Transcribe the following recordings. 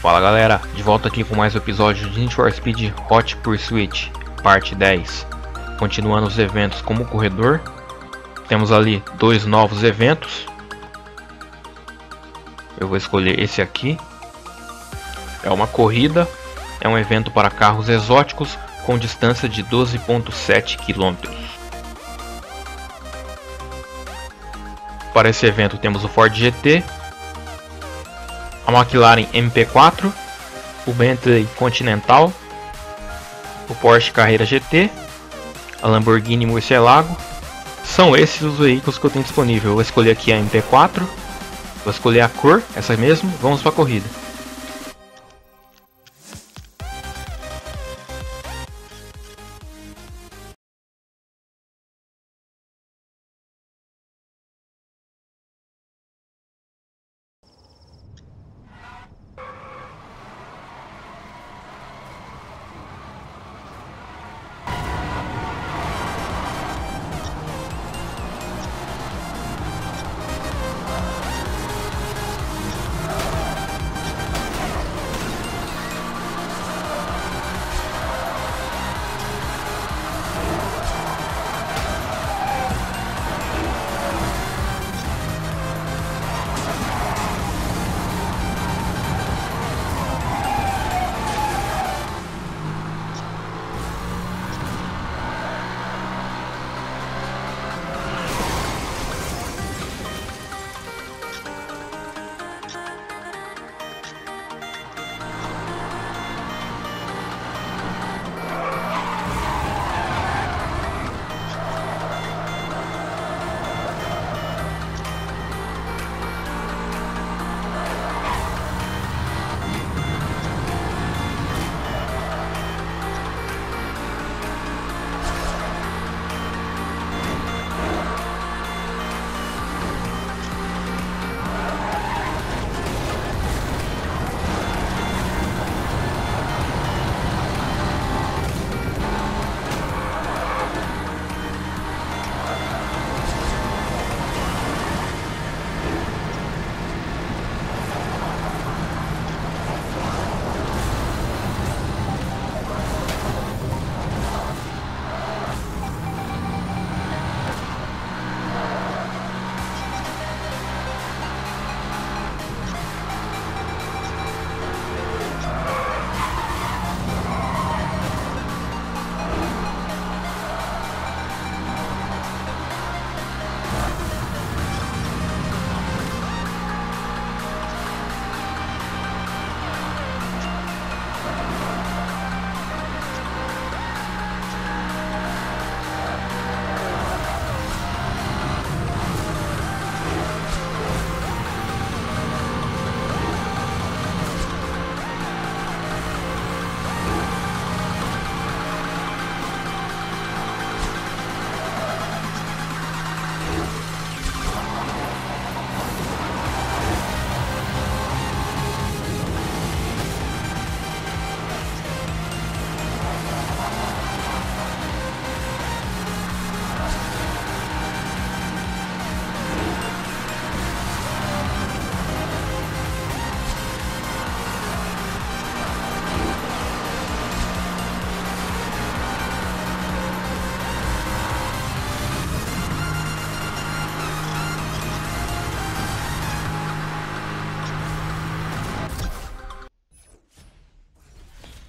Fala galera, de volta aqui com mais um episódio de Need for Speed Hot Pursuit, parte 10. Continuando os eventos como corredor, temos ali dois novos eventos. Eu vou escolher esse aqui. É uma corrida, é um evento para carros exóticos com distância de 12,7 km. Para esse evento temos o Ford GT, a McLaren MP4, o Bentley Continental, o Porsche Carrera GT, a Lamborghini Murciélago. São esses os veículos que eu tenho disponível. Eu vou escolher aqui a MP4, vou escolher a cor, essa mesmo. Vamos para a corrida.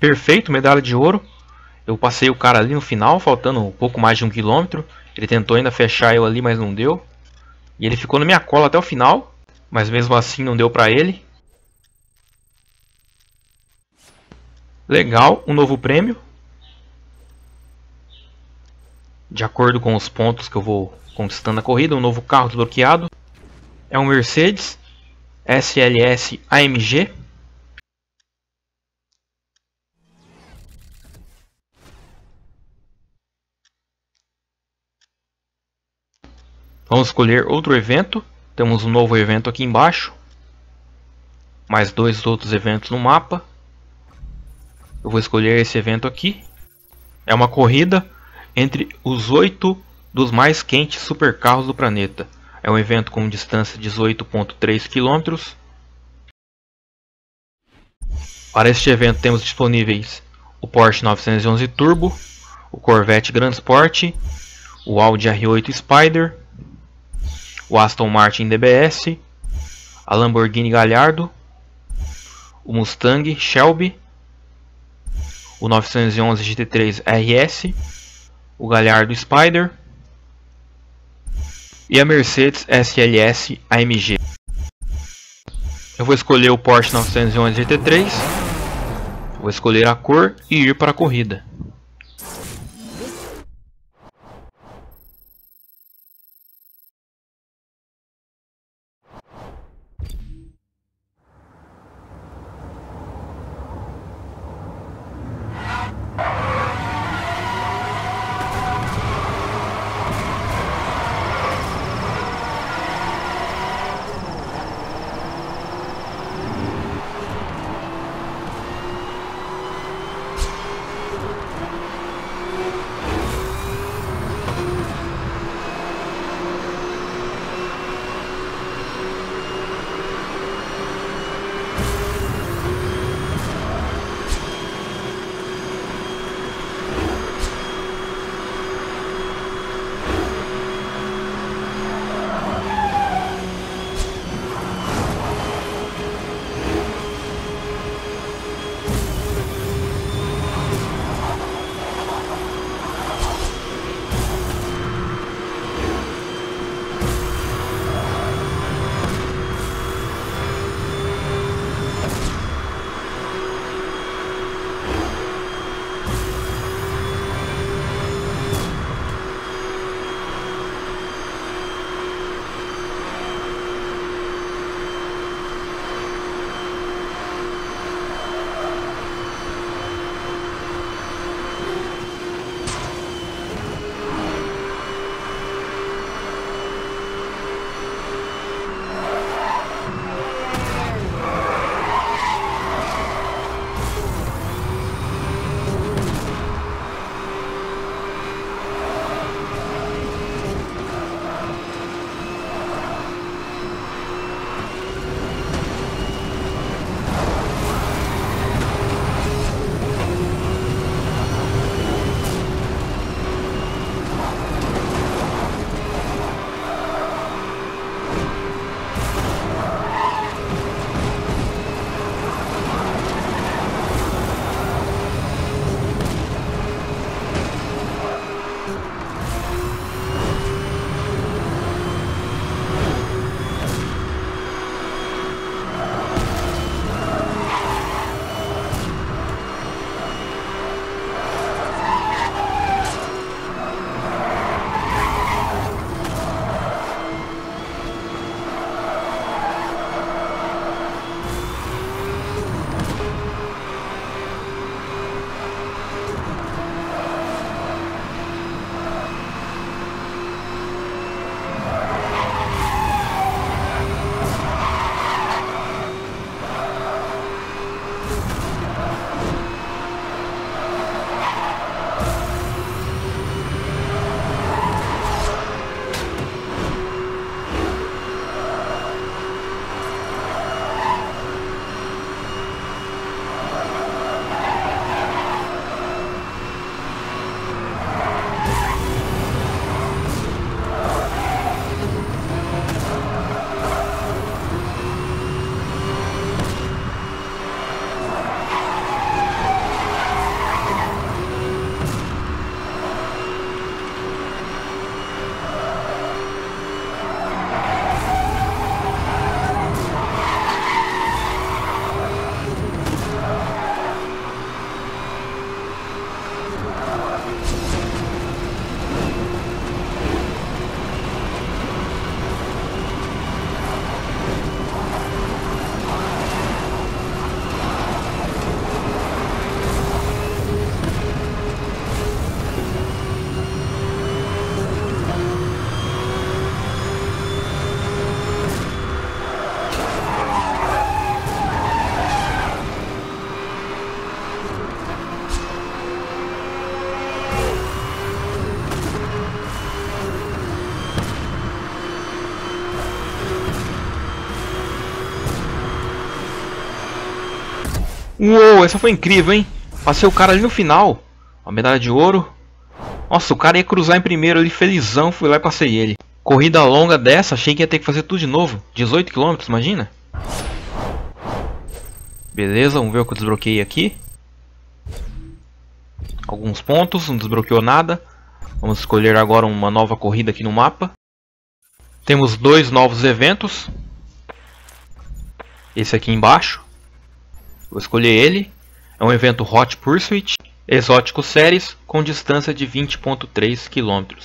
Perfeito, medalha de ouro. Eu passei o cara ali no final, faltando um pouco mais de 1 km. Ele tentou ainda fechar eu ali, mas não deu. E ele ficou na minha cola até o final, mas mesmo assim não deu pra ele. Legal, um novo prêmio. De acordo com os pontos que eu vou conquistando na corrida, um novo carro desbloqueado. É um Mercedes SLS AMG. Vamos escolher outro evento. Temos um novo evento aqui embaixo. Mais dois outros eventos no mapa. Eu vou escolher esse evento aqui. É uma corrida entre os 8 dos mais quentes supercarros do planeta. É um evento com distância de 18,3 km. Para este evento temos disponíveis o Porsche 911 Turbo, o Corvette Grand Sport, o Audi R8 Spider, o Aston Martin DBS, a Lamborghini Gallardo, o Mustang Shelby, o 911 GT3 RS, o Gallardo Spider e a Mercedes SLS AMG. Eu vou escolher o Porsche 911 GT3, vou escolher a cor e ir para a corrida. Uou, essa foi incrível, hein? Passei o cara ali no final. Uma medalha de ouro. Nossa, o cara ia cruzar em primeiro ali, felizão. Fui lá e passei ele. Corrida longa dessa, achei que ia ter que fazer tudo de novo. 18 km, imagina. Beleza, vamos ver o que eu desbloqueei aqui. Alguns pontos, não desbloqueou nada. Vamos escolher agora uma nova corrida aqui no mapa. Temos dois novos eventos. Esse aqui embaixo. Vou escolher ele. É um evento Hot Pursuit, Exótico Series, com distância de 20.3 km.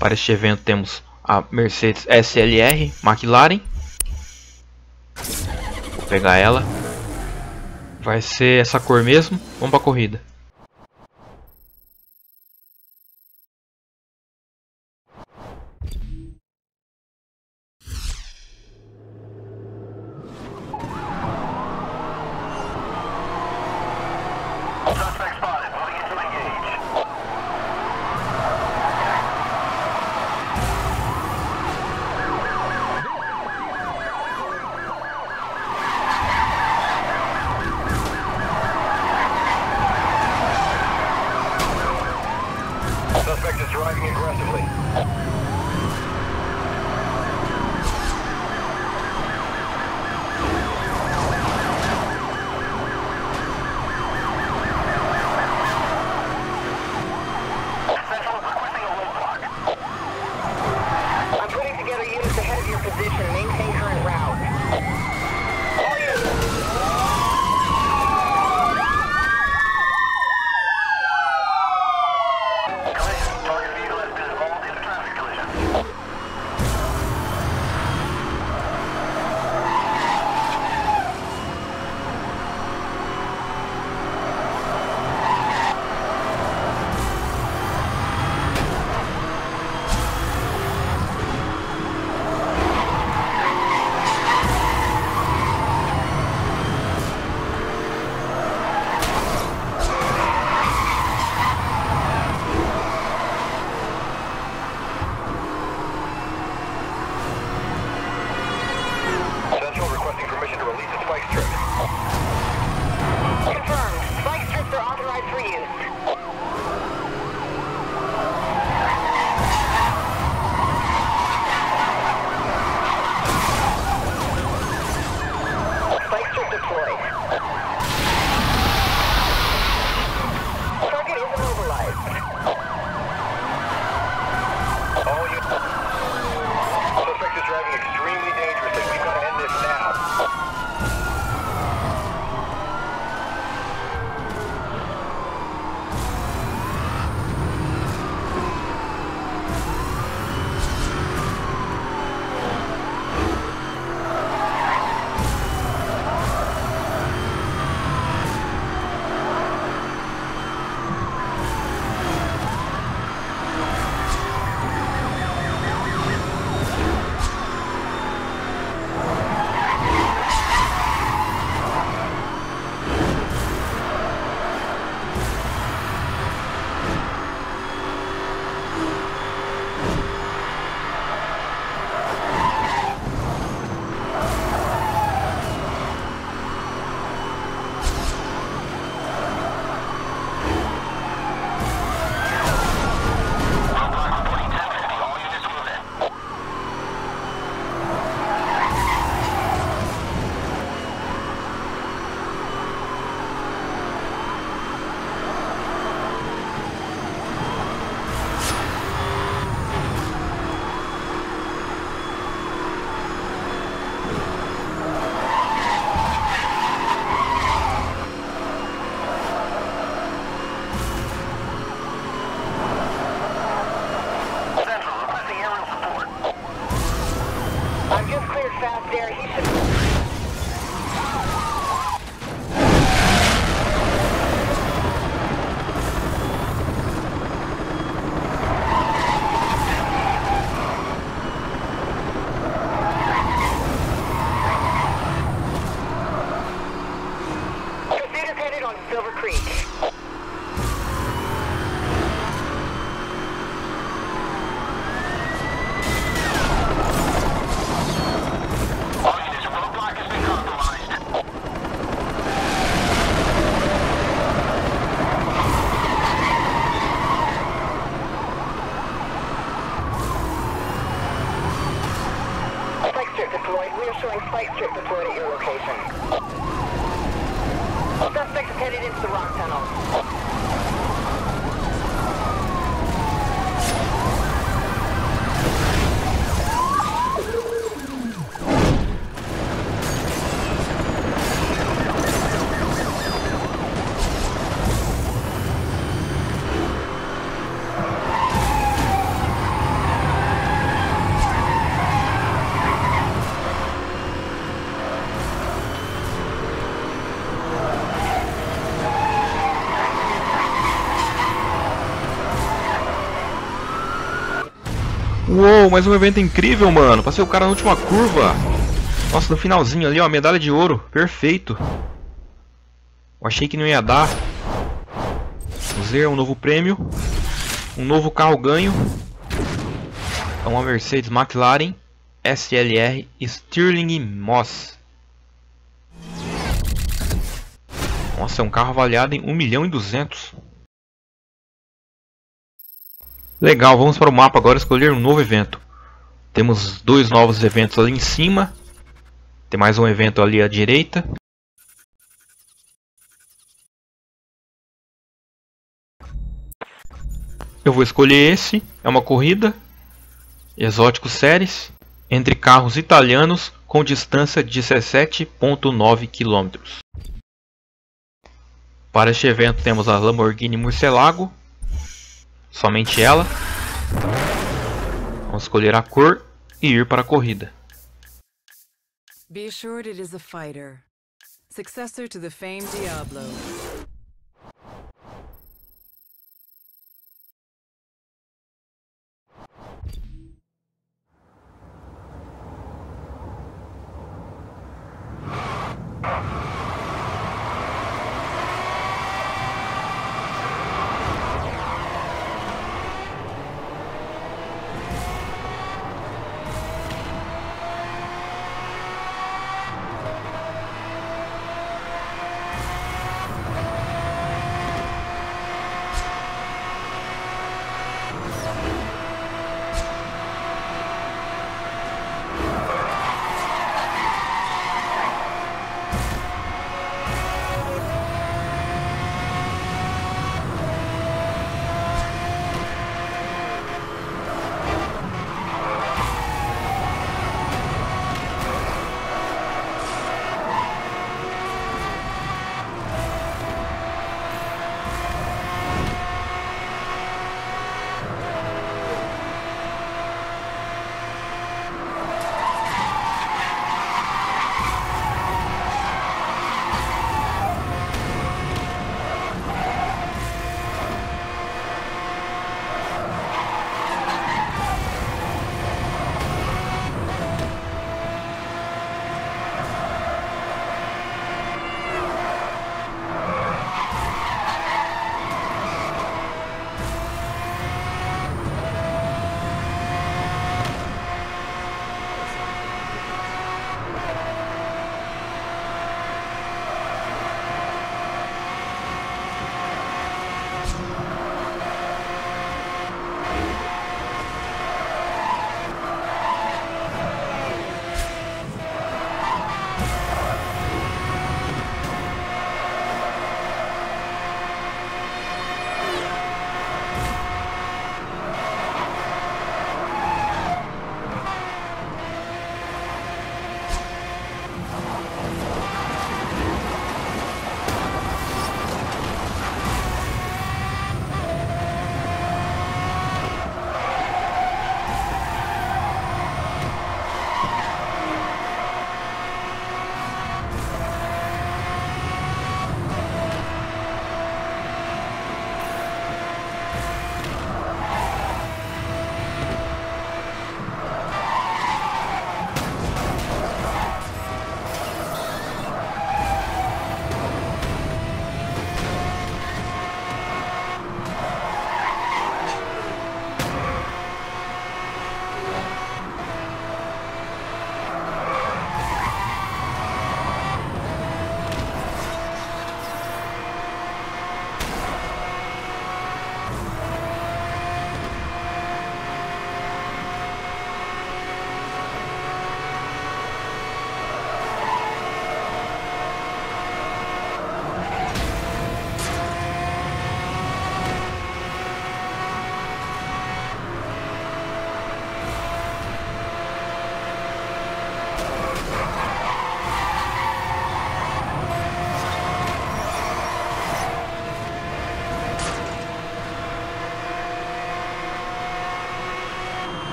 Para este evento temos a Mercedes SLR McLaren. Vou pegar ela. Vai ser essa cor mesmo. Vamos para a corrida. Uou, mais um evento incrível, mano. Passei o cara na última curva. Nossa, no finalzinho ali, ó, medalha de ouro. Perfeito. Eu achei que não ia dar. Zero, um novo prêmio. Um novo carro ganho. É uma Mercedes McLaren SLR Sterling Moss. Nossa, é um carro avaliado em 1.200.000. Legal, vamos para o mapa agora escolher um novo evento. Temos dois novos eventos ali em cima. Tem mais um evento ali à direita. Eu vou escolher esse, é uma corrida. Exótico Séries. Entre carros italianos com distância de 17,9 km. Para este evento temos a Lamborghini Murciélago. Somente ela. Vamos escolher a cor e ir para a corrida. Be assured it is a fighter. Successor to the famed Diablo.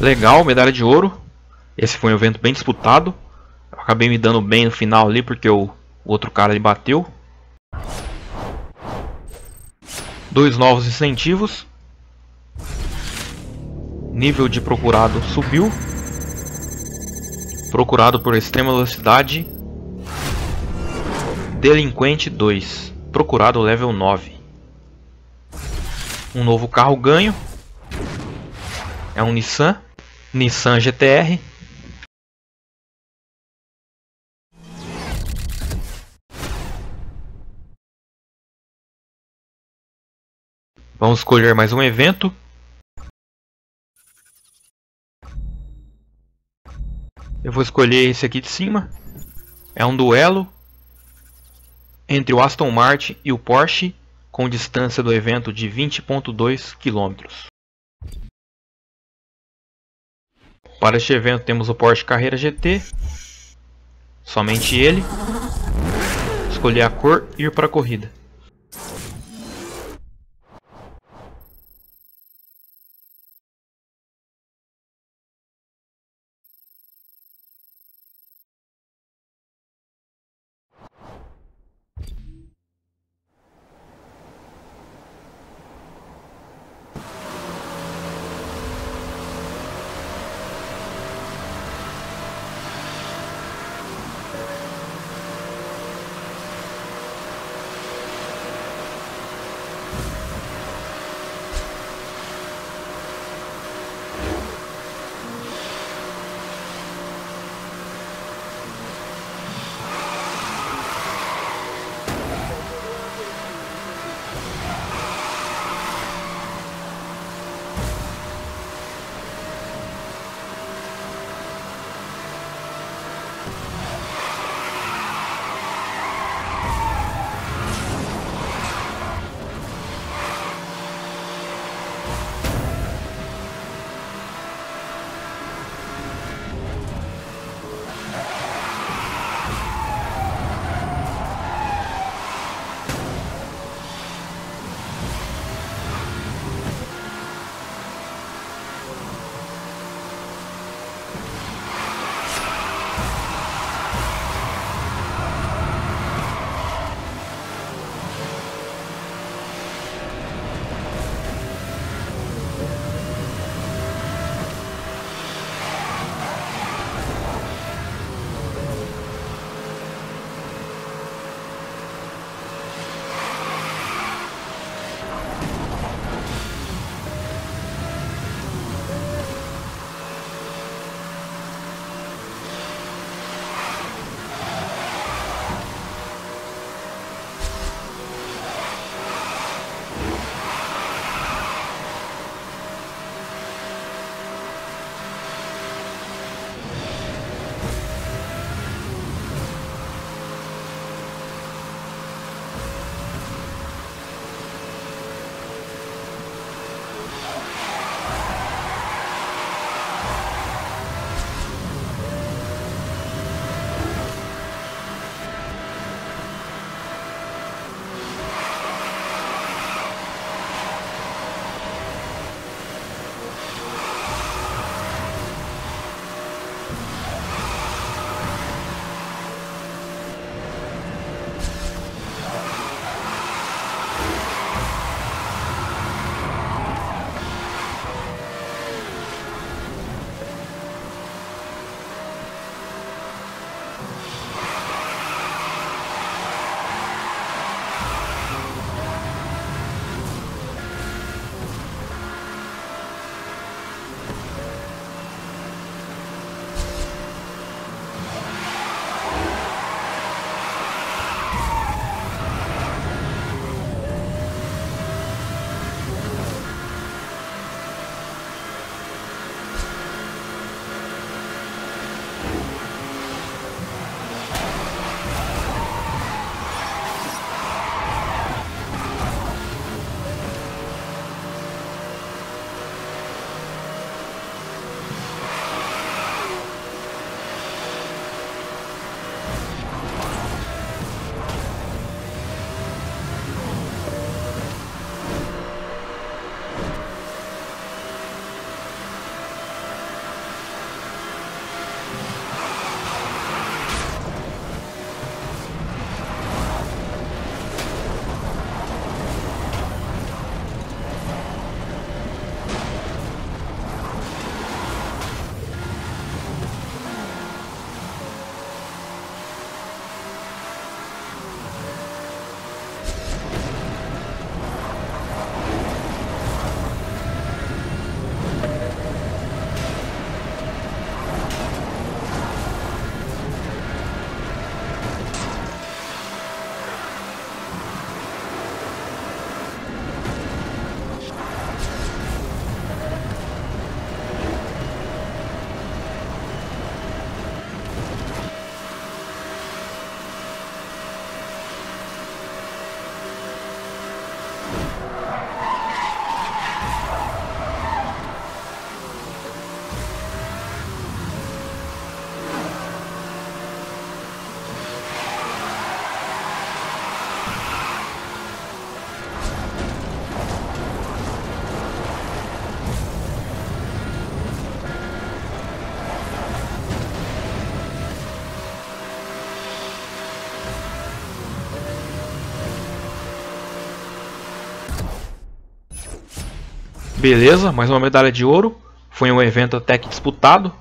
Legal, medalha de ouro. Esse foi um evento bem disputado. Eu acabei me dando bem no final ali porque o outro cara ali bateu. Dois novos incentivos. Nível de procurado subiu. Procurado por extrema velocidade. Delinquente 2. Procurado level 9. Um novo carro ganho. É um Nissan. Nissan GTR. Vamos escolher mais um evento. Eu vou escolher esse aqui de cima. É um duelo entre o Aston Martin e o Porsche, com distância do evento de 20,2 km. Para este evento temos o Porsche Carrera GT. Somente ele. Escolher a cor e ir para a corrida. Beleza, mais uma medalha de ouro. Foi um evento até que disputado.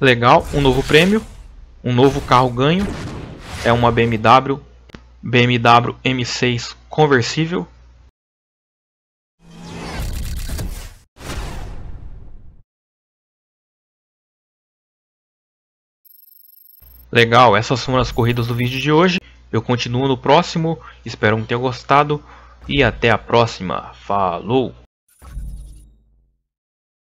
Legal, um novo prêmio. Um novo carro ganho. É uma BMW. BMW M6 conversível. Legal, essas foram as corridas do vídeo de hoje. Eu continuo no próximo. Espero que tenham gostado. E até a próxima. Falou!